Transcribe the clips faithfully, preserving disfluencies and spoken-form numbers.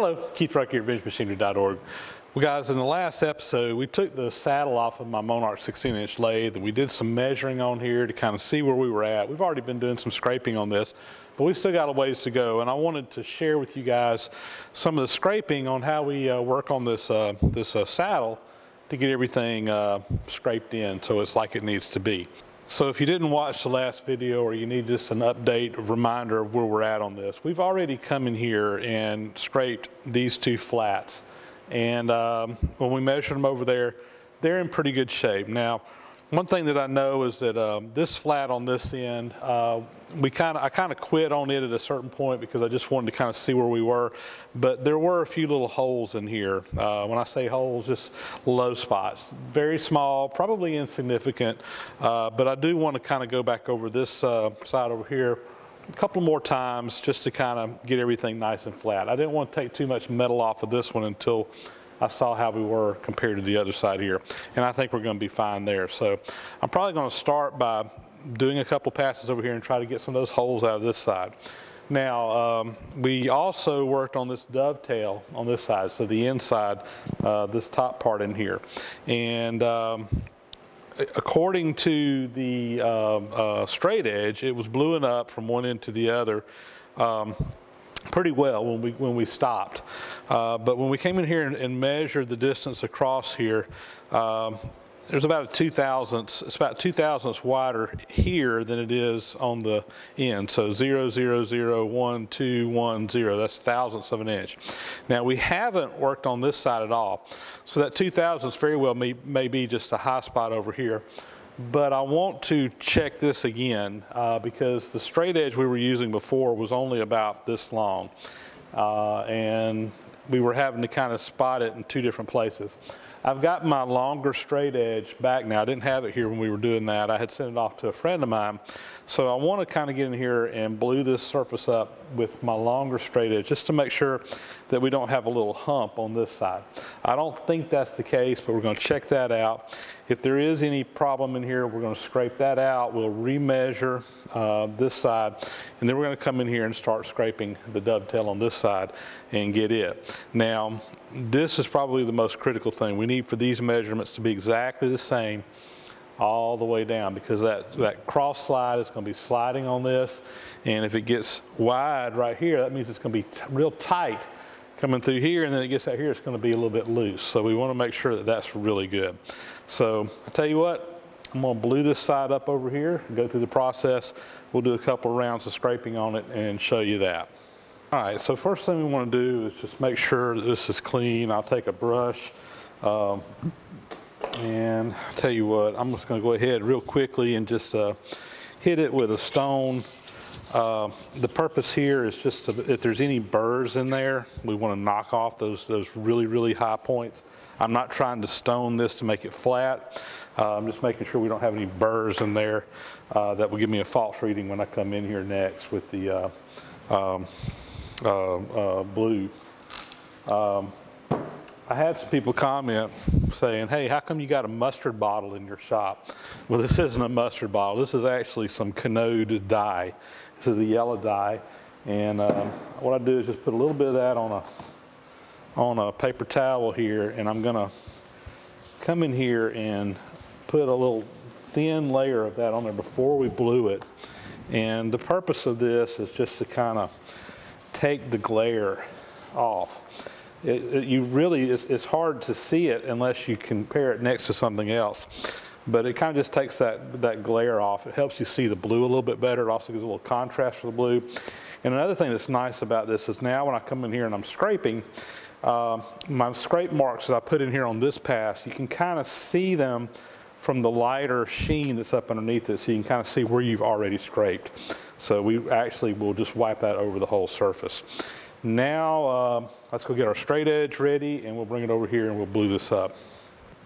Hello, Keith Rucker here at Vintage Machinery dot org. Well guys, in the last episode, we took the saddle off of my Monarch sixteen inch lathe and we did some measuring on here to kind of see where we were at. We've already been doing some scraping on this, but we still got a ways to go, and I wanted to share with you guys some of the scraping on how we uh, work on this, uh, this uh, saddle to get everything uh, scraped in so it's like it needs to be. So if you didn't watch the last video or you need just an update, a reminder of where we're at on this, we've already come in here and scraped these two flats. And um, when we measured them over there, they're in pretty good shape. Now, one thing that I know is that um, this flat on this end, uh, we kind of I kind of quit on it at a certain point because I just wanted to kind of see where we were. But there were a few little holes in here. Uh, when I say holes, just low spots, very small, probably insignificant. Uh, but I do want to kind of go back over this uh, side over here a couple more times just to kind of get everything nice and flat. I didn't want to take too much metal off of this one until I saw how we were compared to the other side here. And I think we're going to be fine there. So I'm probably going to start by doing a couple passes over here and try to get some of those holes out of this side. Now, um, we also worked on this dovetail on this side. So the inside, uh, this top part in here. And um, according to the um, uh, straight edge, it was bluing up from one end to the other. Um, pretty well when we when we stopped, uh, but when we came in here and, and measured the distance across here, um, there's about a two thousandths. It's about two thousandths wider here than it is on the end. So zero zero zero one two one zero. That's thousandths of an inch. Now we haven't worked on this side at all, so that two thousandths very well may, may be just a high spot over here. But I want to check this again uh, because the straight edge we were using before was only about this long, uh, and we were having to kind of spot it in two different places. I've got my longer straight edge back now. I didn't have it here when we were doing that. I had sent it off to a friend of mine. So I want to kind of get in here and blew this surface up with my longer straight edge just to make sure that we don't have a little hump on this side. I don't think that's the case, but we're going to check that out. If there is any problem in here, we're going to scrape that out. We'll remeasure uh, this side, and then we're going to come in here and start scraping the dovetail on this side and get it. Now, this is probably the most critical thing. We need for these measurements to be exactly the same all the way down, because that, that cross slide is going to be sliding on this, and if it gets wide right here, that means it's going to be t real tight coming through here, and then it gets out here, it's going to be a little bit loose. So we want to make sure that that's really good. So I tell you what, I'm going to blue this side up over here, go through the process. We'll do a couple rounds of scraping on it and show you that. All right, so first thing we want to do is just make sure that this is clean. I'll take a brush. Um, and I'll tell you what, I'm just going to go ahead real quickly and just uh, hit it with a stone. Uh, the purpose here is just to, if there's any burrs in there, we want to knock off those, those really, really high points. I'm not trying to stone this to make it flat. Uh, I'm just making sure we don't have any burrs in there uh, that will give me a false reading when I come in here next with the uh, um, uh, uh, blue. Um, I had some people comment saying, hey, how come you got a mustard bottle in your shop? Well, this isn't a mustard bottle. This is actually some Canode dye. This is a yellow dye. And um, what I do is just put a little bit of that on a, on a paper towel here. And I'm going to come in here and put a little thin layer of that on there before we blew it. And the purpose of this is just to kind of take the glare off. It, it, you really, it's, it's hard to see it unless you compare it next to something else. But it kind of just takes that, that glare off. It helps you see the blue a little bit better. It also gives a little contrast for the blue. And another thing that's nice about this is now when I come in here and I'm scraping, uh, my scrape marks that I put in here on this pass, you can kind of see them from the lighter sheen that's up underneath it, so you can kind of see where you've already scraped. So we actually will just wipe that over the whole surface. Now, uh, let's go get our straight edge ready, and we'll bring it over here and we'll blue this up.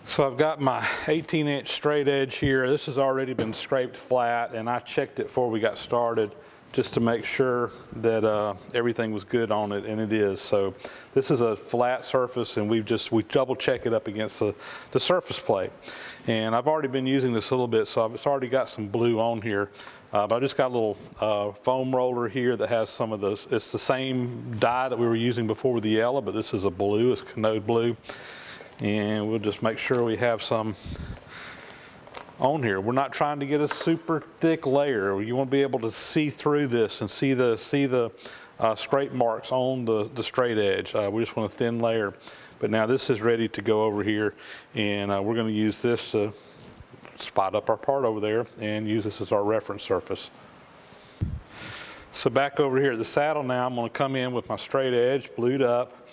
So I've got my eighteen inch straight edge here. This has already been scraped flat, and I checked it before we got started. just to make sure that uh, everything was good on it, and it is. So this is a flat surface, and we've just, we double check it up against the, the surface plate. And I've already been using this a little bit, so I've, it's already got some blue on here. Uh, but I just got a little uh, foam roller here that has some of those. It's the same dye that we were using before with the yellow, but this is a blue, it's Canode blue. And we'll just make sure we have some on here. We're not trying to get a super thick layer. You want to be able to see through this and see the see the uh, scrape marks on the, the straight edge. Uh, we just want a thin layer. But now this is ready to go over here, and uh, we're going to use this to spot up our part over there and use this as our reference surface. So back over here at the saddle now, I'm going to come in with my straight edge blued up,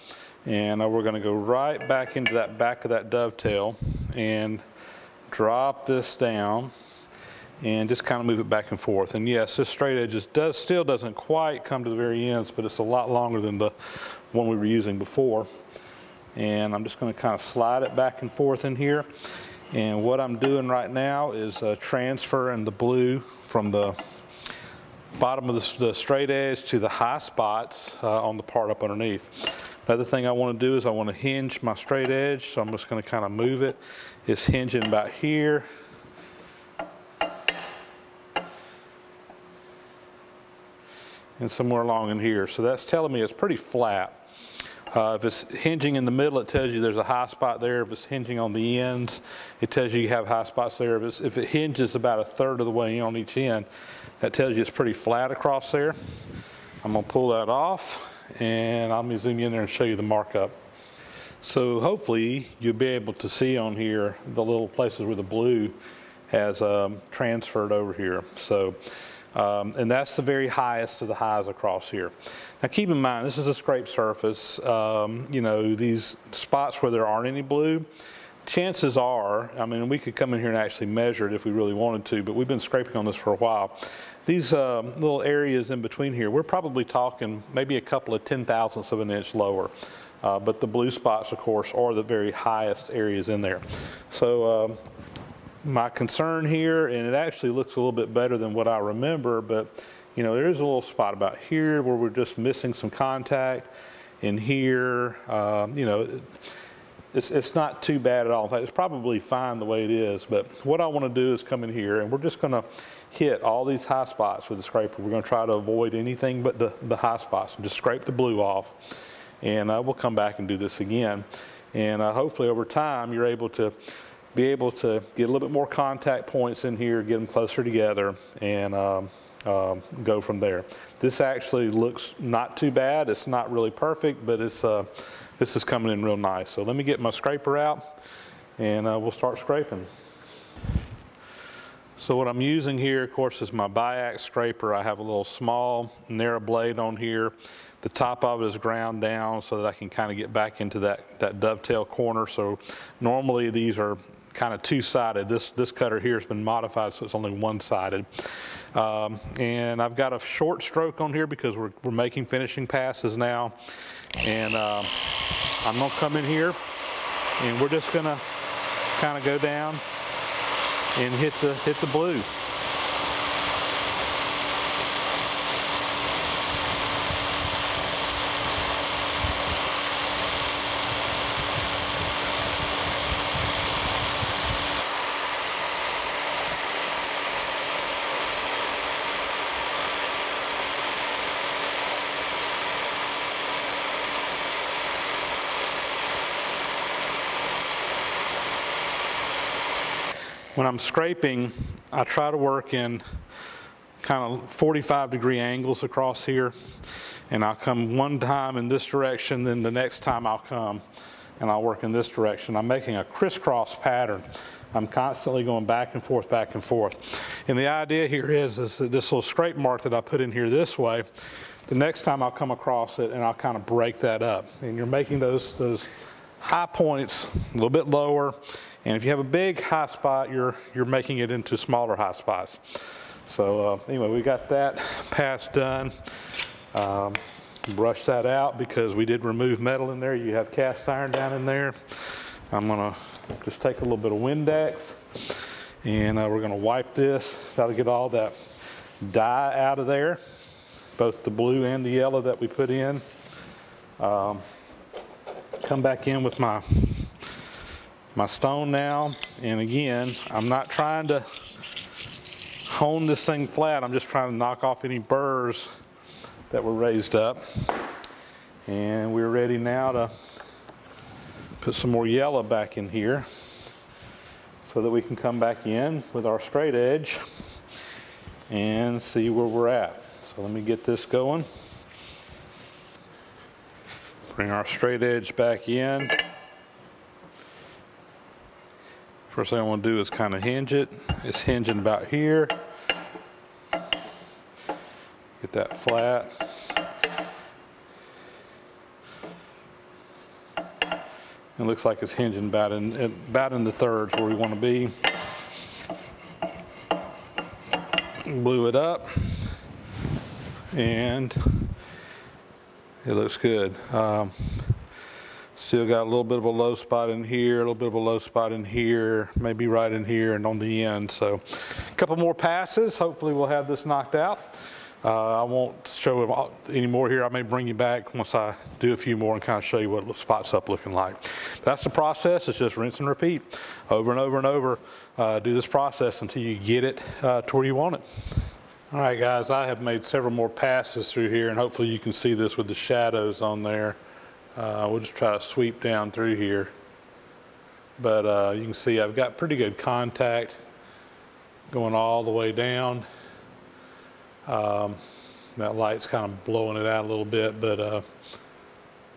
and uh, we're going to go right back into that back of that dovetail and drop this down and just kind of move it back and forth. And yes, this straight edge does, still doesn't quite come to the very ends, but it's a lot longer than the one we were using before. And I'm just going to kind of slide it back and forth in here. And what I'm doing right now is uh, transferring the blue from the bottom of the, the straight edge to the high spots uh, on the part up underneath. Another thing I want to do is I want to hinge my straight edge, so I'm just going to kind of move it. It's hinging about here. And somewhere along in here. So that's telling me it's pretty flat. Uh, if it's hinging in the middle, it tells you there's a high spot there. If it's hinging on the ends, it tells you you have high spots there. If, it's, if it hinges about a third of the way on each end, that tells you it's pretty flat across there. I'm going to pull that off, and I'm going to zoom in there and show you the markup. So hopefully you'll be able to see on here the little places where the blue has um, transferred over here. So. Um, and that's the very highest of the highs across here. Now keep in mind, this is a scrape surface. Um, you know, these spots where there aren't any blue, chances are, I mean, we could come in here and actually measure it if we really wanted to, but we've been scraping on this for a while. These um, little areas in between here, we're probably talking maybe a couple of ten thousandths of an inch lower. Uh, but the blue spots, of course, are the very highest areas in there. So. Um, My concern here, and it actually looks a little bit better than what I remember, but you know, there's a little spot about here where we're just missing some contact in here. Um, you know, it's, it's not too bad at all. In fact, it's probably fine the way it is, but what I want to do is come in here and we're just going to hit all these high spots with the scraper. We're going to try to avoid anything but the, the high spots and just scrape the blue off, and uh, we'll come back and do this again. And uh, hopefully over time you're able to be able to get a little bit more contact points in here, get them closer together, and um, um, go from there. This actually looks not too bad. It's not really perfect, but it's, uh, this is coming in real nice. So let me get my scraper out, and uh, we'll start scraping. So what I'm using here, of course, is my Biax scraper. I have a little small, narrow blade on here. The top of it is ground down so that I can kind of get back into that, that dovetail corner. So normally these are kind of two-sided. This, this cutter here has been modified so it's only one-sided. Um, and I've got a short stroke on here because we're, we're making finishing passes now. And uh, I'm gonna come in here and we're just gonna kind of go down and hit the, hit the blue. When I'm scraping, I try to work in kind of forty-five degree angles across here, and I'll come one time in this direction, then the next time I'll come and I'll work in this direction. I'm making a crisscross pattern. I'm constantly going back and forth, back and forth. And the idea here is, is that this little scrape mark that I put in here this way, the next time I'll come across it and I'll kind of break that up. And you're making those, those high points a little bit lower. And if you have a big high spot, you're, you're making it into smaller high spots. So uh, anyway, we got that pass done. Um, brush that out because we did remove metal in there. You have cast iron down in there. I'm gonna just take a little bit of Windex and uh, we're gonna wipe this. That'll get all that dye out of there. both the blue and the yellow that we put in. Um, come back in with my my stone now, and again, I'm not trying to hone this thing flat. I'm just trying to knock off any burrs that were raised up. And we're ready now to put some more yellow back in here so that we can come back in with our straight edge and see where we're at. So let me get this going. Bring our straight edge back in. First thing I want to do is kind of hinge it. It's hinging about here. Get that flat. It looks like it's hinging about in, about in the thirds where we want to be. Blew it up, and it looks good. Um, still got a little bit of a low spot in here, a little bit of a low spot in here, maybe right in here and on the end. So a couple more passes. Hopefully we'll have this knocked out. Uh, I won't show any more here. I may bring you back once I do a few more and kind of show you what the spot's up looking like. That's the process. It's just rinse and repeat over and over and over. Uh, do this process until you get it uh, to where you want it. All right, guys, I have made several more passes through here, and hopefully you can see this with the shadows on there. Uh, we'll just try to sweep down through here. But uh, you can see I've got pretty good contact going all the way down. Um, that light's kind of blowing it out a little bit, but uh,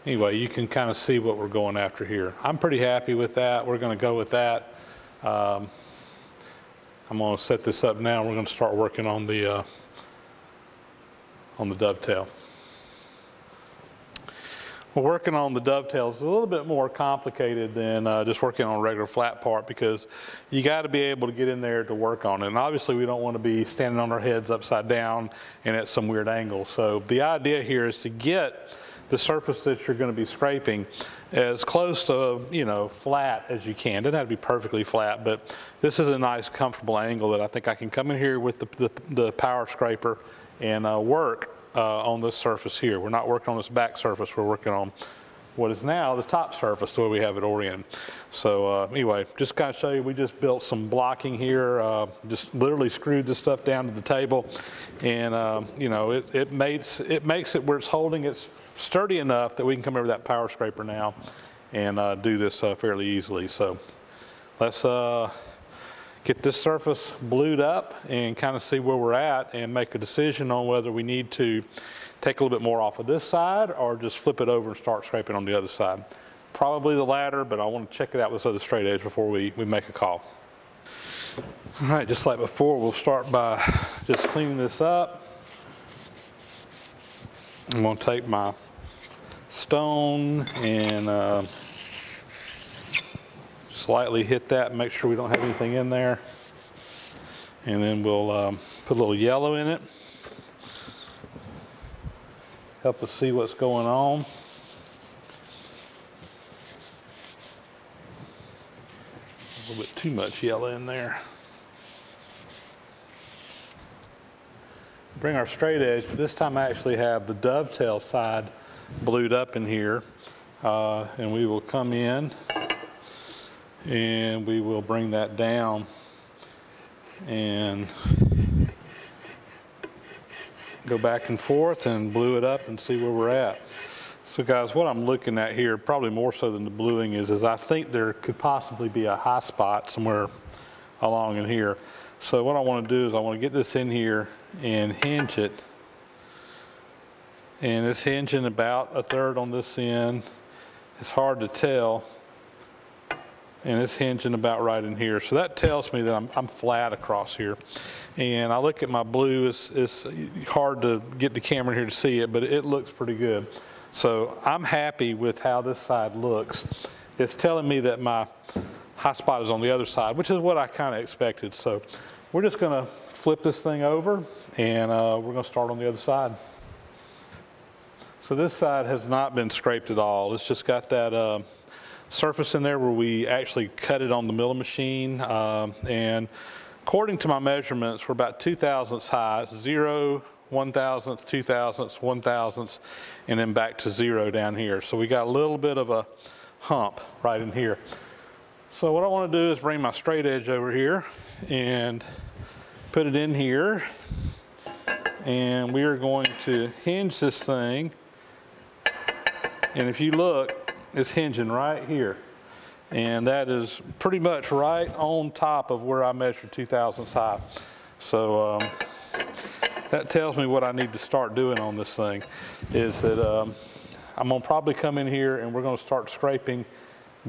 anyway, you can kind of see what we're going after here. I'm pretty happy with that. We're going to go with that. Um, I'm going to set this up now. We're going to start working on the uh, on the dovetail. Well, working on the dovetail is a little bit more complicated than uh, just working on a regular flat part, because you got to be able to get in there to work on it. And obviously we don't want to be standing on our heads upside down and at some weird angle. So the idea here is to get the surface that you're going to be scraping as close to, you know, flat as you can. It doesn't have to be perfectly flat, but this is a nice comfortable angle that I think I can come in here with the, the, the power scraper and uh, work Uh, on this surface here. We're not working on this back surface, we're working on what is now the top surface, the way we have it oriented. So uh, anyway, just kind of show you, we just built some blocking here, uh, just literally screwed this stuff down to the table, and um, you know, it, it, makes, it makes it where it's holding, it's sturdy enough that we can come over that power scraper now and uh, do this uh, fairly easily. So let's uh, get this surface blued up and kind of see where we're at and make a decision on whether we need to take a little bit more off of this side or just flip it over and start scraping on the other side. Probably the latter, but I want to check it out with this other straight edge before we, we make a call. All right, just like before, we'll start by just cleaning this up. I'm going to take my stone and uh, slightly hit that, make sure we don't have anything in there, and then we'll um, put a little yellow in it, help us see what's going on. A little bit too much yellow in there. Bring our straight edge, this time I actually have the dovetail side blued up in here, uh, and we will come in and we will bring that down and go back and forth and blue it up and see where we're at. So guys, what I'm looking at here, probably more so than the bluing, is, is I think there could possibly be a high spot somewhere along in here. So what I want to do is I want to get this in here and hinge it. And it's hinging about a third on this end. It's hard to tell. And it's hinging about right in here. So that tells me that I'm, I'm flat across here. And I look at my blue, it's, it's hard to get the camera here to see it, but it looks pretty good. So I'm happy with how this side looks. It's telling me that my high spot is on the other side, which is what I kind of expected. So we're just gonna flip this thing over, and uh, we're gonna start on the other side. So this side has not been scraped at all. It's just got that, uh, surface in there where we actually cut it on the milling machine, um, and according to my measurements, we're about two thousandths high. It's zero one thousandths, two thousandths, one thousandths, and then back to zero down here. So we got a little bit of a hump right in here. So what I want to do is bring my straight edge over here and put it in here, and we are going to hinge this thing. And if you look, it's hinging right here, and that is pretty much right on top of where I measured two thousandths high. So um, that tells me what I need to start doing on this thing is that um, I'm gonna probably come in here and we're gonna start scraping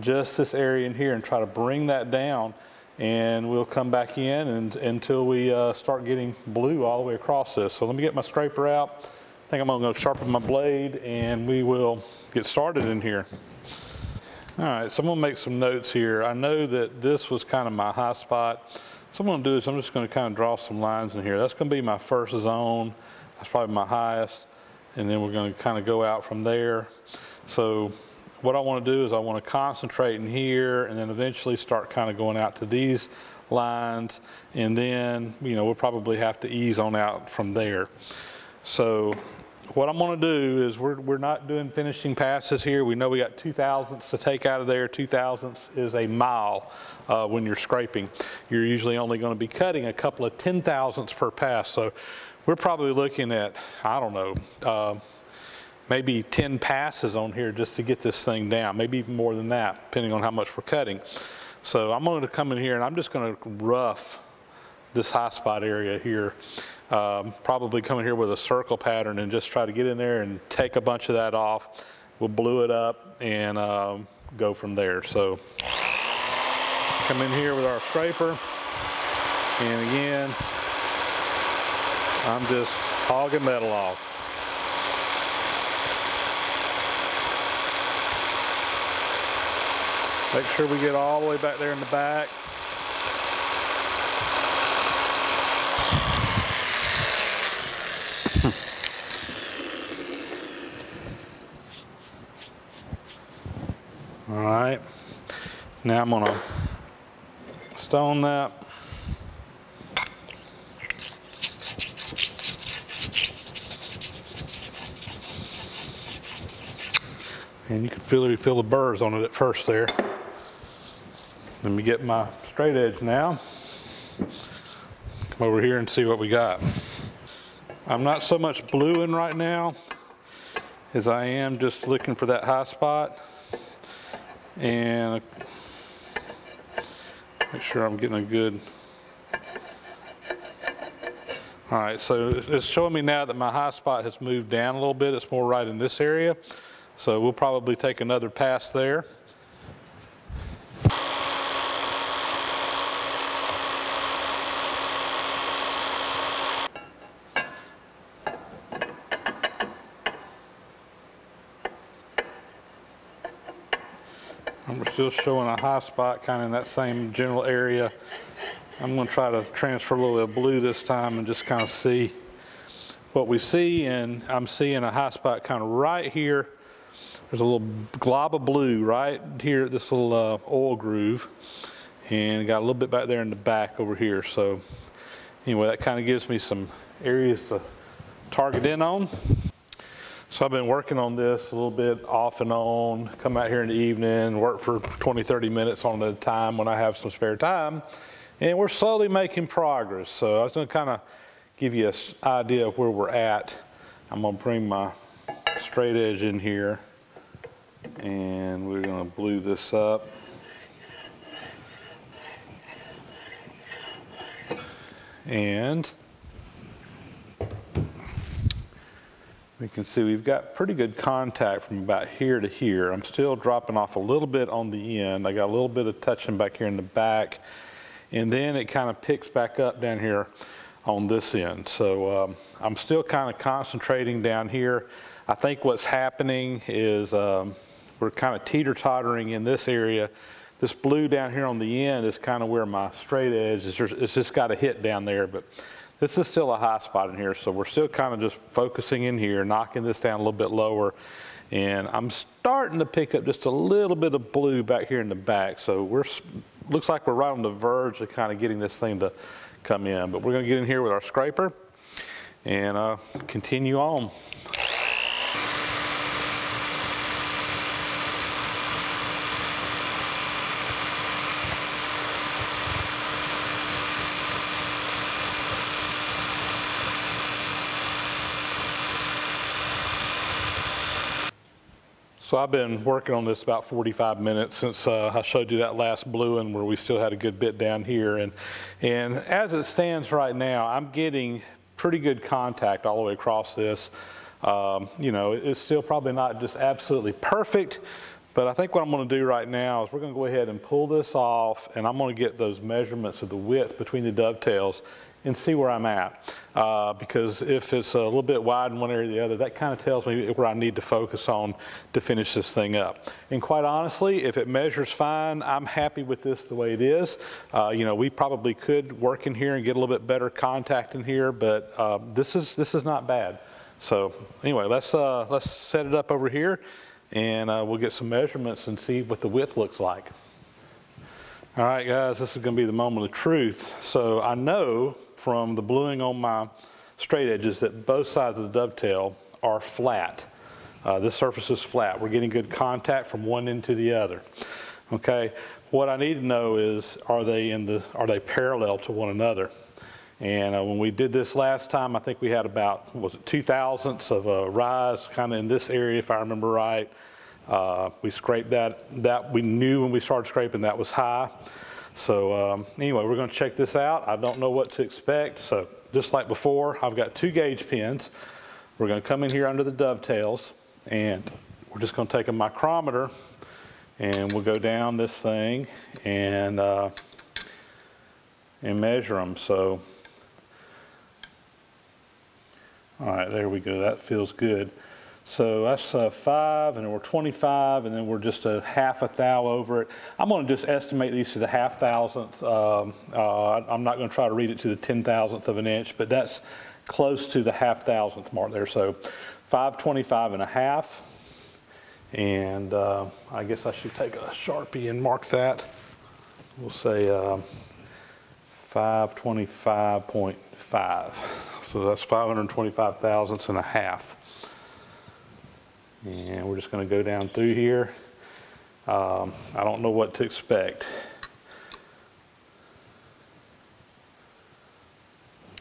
just this area in here and try to bring that down, and we'll come back in and until we uh, start getting blue all the way across this. So let me get my scraper out. I think I'm gonna go sharpen my blade and we will get started in here. All right, so I'm gonna make some notes here. I know that this was kind of my high spot. So I'm gonna do is I'm just gonna kind of draw some lines in here. That's gonna be my first zone. That's probably my highest. And then we're gonna kind of go out from there. So what I want to do is I want to concentrate in here and then eventually start kind of going out to these lines, and then you know we'll probably have to ease on out from there. So what I'm going to do is we're, we're not doing finishing passes here. We know we got two thousandths to take out of there. Two thousandths is a mile uh, when you're scraping. You're usually only going to be cutting a couple of ten thousandths per pass. So we're probably looking at, I don't know, uh, maybe ten passes on here just to get this thing down, maybe even more than that, depending on how much we're cutting. So I'm going to come in here and I'm just going to rough this high spot area here. Um, probably come in here with a circle pattern and just try to get in there and take a bunch of that off. We'll blew it up and um, go from there. So come in here with our scraper, and again, I'm just hogging metal off. Make sure we get all the way back there in the back. All right, now I'm gonna stone that. And you can feel, feel the burrs on it at first there. Let me get my straight edge now. Come over here and see what we got. I'm not so much bluing right now as I am just looking for that high spot. And make sure I'm getting a good. All right, so it's showing me now that my high spot has moved down a little bit. It's more right in this area. So we'll probably take another pass there. Still showing a high spot kind of in that same general area. I'm going to try to transfer a little bit of blue this time and just kind of see what we see, and I'm seeing a high spot kind of right here. There's a little glob of blue right here at this little uh, oil groove, and got a little bit back there in the back over here. So anyway, that kind of gives me some areas to target in on. So I've been working on this a little bit off and on, come out here in the evening, work for twenty, thirty minutes on the time when I have some spare time, and we're slowly making progress. So I was gonna kind of give you an idea of where we're at. I'm gonna bring my straight edge in here and we're gonna blue this up. And we can see we've got pretty good contact from about here to here. I'm still dropping off a little bit on the end. I got a little bit of touching back here in the back, and then it kind of picks back up down here on this end. So um, I'm still kind of concentrating down here. I think what's happening is um, we're kind of teeter-tottering in this area. This blue down here on the end is kind of where my straight edge is. It's just got a hit down there, but this is still a high spot in here, so we're still kind of just focusing in here, knocking this down a little bit lower. And I'm starting to pick up just a little bit of blue back here in the back. So we're, looks like we're right on the verge of kind of getting this thing to come in. But we're gonna get in here with our scraper and uh, continue on. So I've been working on this about forty-five minutes since uh, I showed you that last bluing where we still had a good bit down here. And, and as it stands right now, I'm getting pretty good contact all the way across this. Um, you know, it's still probably not just absolutely perfect, but I think what I'm gonna do right now is we're gonna go ahead and pull this off, and I'm gonna get those measurements of the width between the dovetails and see where I'm at. Uh, because if it's a little bit wide in one area or the other, that kind of tells me where I need to focus on to finish this thing up. And quite honestly, if it measures fine, I'm happy with this the way it is. Uh, you know, we probably could work in here and get a little bit better contact in here, but uh, this is this is not bad. So anyway, let's uh, let's set it up over here, and uh, we'll get some measurements and see what the width looks like. All right, guys, this is going to be the moment of truth. So I know from the bluing on my straight edges that both sides of the dovetail are flat. Uh, this surface is flat. We're getting good contact from one end to the other. Okay, what I need to know is, are they in the, are they parallel to one another? And uh, when we did this last time, I think we had about, was it two thousandths of a rise kind of in this area, if I remember right. Uh, we scraped that, that we knew when we started scraping that was high. So um, anyway, we're going to check this out. I don't know what to expect. So just like before, I've got two gauge pins. We're going to come in here under the dovetails, and we're just going to take a micrometer, and we'll go down this thing and uh, and measure them. So all right, there we go. That feels good. So that's uh, five, and then we're twenty-five, and then we're just a half a thou over it. I'm going to just estimate these to the half thousandth. Um, uh, I'm not going to try to read it to the ten thousandth of an inch, but that's close to the half thousandth mark there. So five twenty-five and a half. And uh, I guess I should take a Sharpie and mark that. We'll say uh, five twenty-five point five. So that's five hundred twenty-five thousandths and a half. And we're just going to go down through here. Um, I don't know what to expect.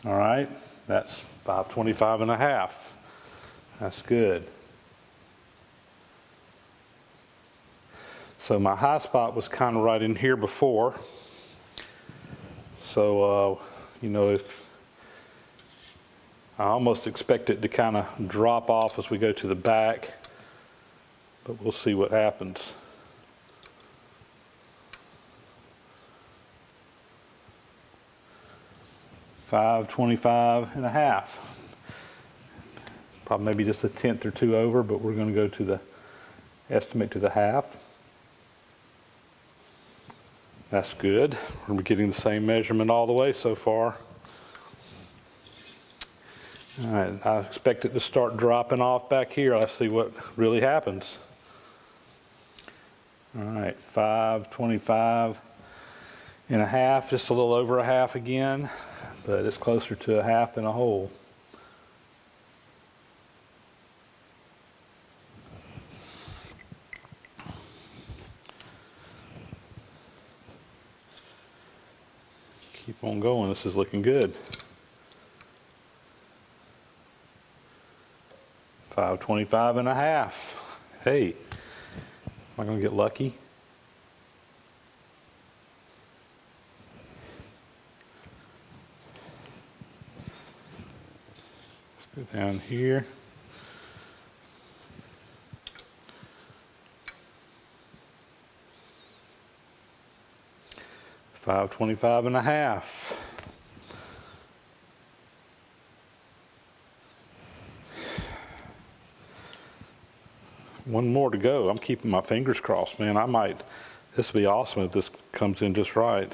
All right, that's five twenty-five and a half. That's good. So my high spot was kind of right in here before. So, uh, you know, if I almost expect it to kind of drop off as we go to the back. But we'll see what happens. five twenty-five and a half. Probably maybe just a tenth or two over, but we're going to go to the estimate to the half. That's good. We're getting the same measurement all the way so far. All right, I expect it to start dropping off back here. Let's see what really happens. All right, five twenty-five and a half, just a little over a half again, but it's closer to a half than a whole. Keep on going, this is looking good. five twenty-five and a half. Hey, am I going to get lucky? Let's go down here. five twenty-five and a half. One more to go. I'm keeping my fingers crossed, man. I might, this would be awesome if this comes in just right.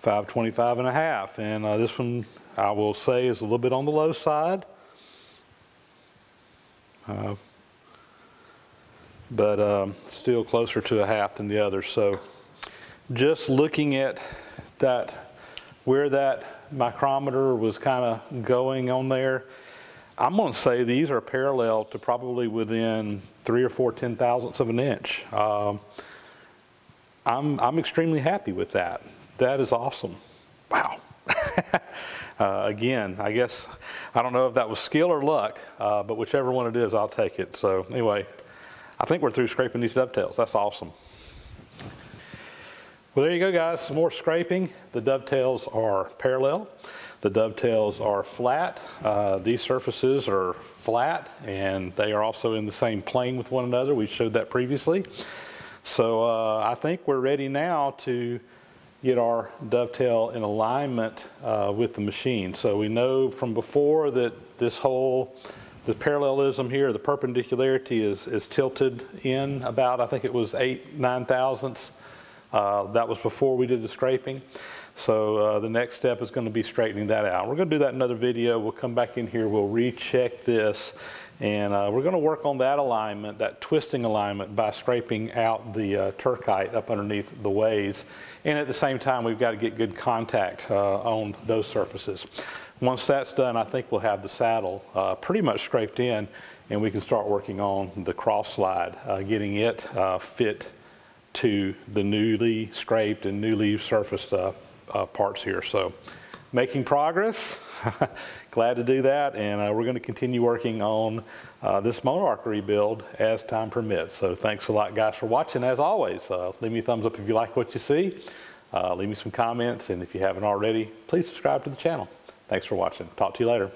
five twenty-five and a half. And uh, this one I will say is a little bit on the low side. Uh, but um, still closer to a half than the other. So just looking at that where that micrometer was kind of going on there, I'm going to say these are parallel to probably within three or four ten thousandths of an inch. Um, I'm, I'm extremely happy with that. That is awesome. Wow. uh, again, I guess, I don't know if that was skill or luck, uh, but whichever one it is, I'll take it. So anyway, I think we're through scraping these dovetails. That's awesome. Well, there you go, guys, some more scraping. The dovetails are parallel. The dovetails are flat. Uh, these surfaces are flat, and they are also in the same plane with one another. We showed that previously. So uh, I think we're ready now to get our dovetail in alignment uh, with the machine. So we know from before that this whole, the parallelism here, the perpendicularity is, is tilted in about, I think it was eight, nine thousandths. Uh, that was before we did the scraping. So uh, the next step is going to be straightening that out. We're going to do that in another video. We'll come back in here, we'll recheck this, and uh, we're going to work on that alignment, that twisting alignment, by scraping out the uh, Turcite up underneath the ways. And at the same time, we've got to get good contact uh, on those surfaces. Once that's done, I think we'll have the saddle uh, pretty much scraped in, and we can start working on the cross slide, uh, getting it uh, fit to the newly scraped and newly surfaced uh, uh, parts here. So making progress, glad to do that. And uh, we're gonna continue working on uh, this Monarch rebuild as time permits. So thanks a lot, guys, for watching. As always, uh, leave me a thumbs up if you like what you see. Uh, leave me some comments, and if you haven't already, please subscribe to the channel. Thanks for watching. Talk to you later.